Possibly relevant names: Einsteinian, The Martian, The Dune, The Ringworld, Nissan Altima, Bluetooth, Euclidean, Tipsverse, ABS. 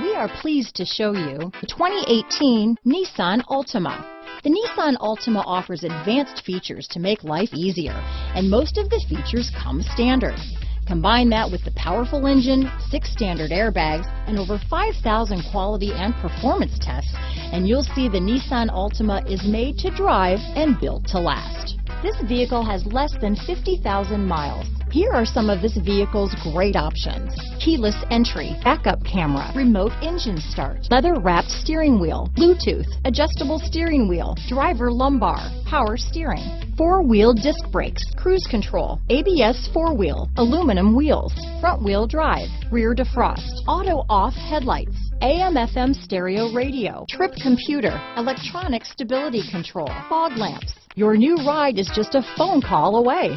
We are pleased to show you the 2018 Nissan Altima. The Nissan Altima offers advanced features to make life easier, and most of the features come standard. Combine that with the powerful engine, 6 standard airbags, and over 5,000 quality and performance tests, and you'll see the Nissan Altima is made to drive and built to last. This vehicle has less than 50,000 miles. Here are some of this vehicle's great options: keyless entry, backup camera, remote engine start, leather-wrapped steering wheel, Bluetooth, adjustable steering wheel, driver lumbar, power steering, four-wheel disc brakes, cruise control, ABS four-wheel, aluminum wheels, front-wheel drive, rear defrost, auto-off headlights, AM/FM stereo radio, trip computer, electronic stability control, fog lamps. Your new ride is just a phone call away.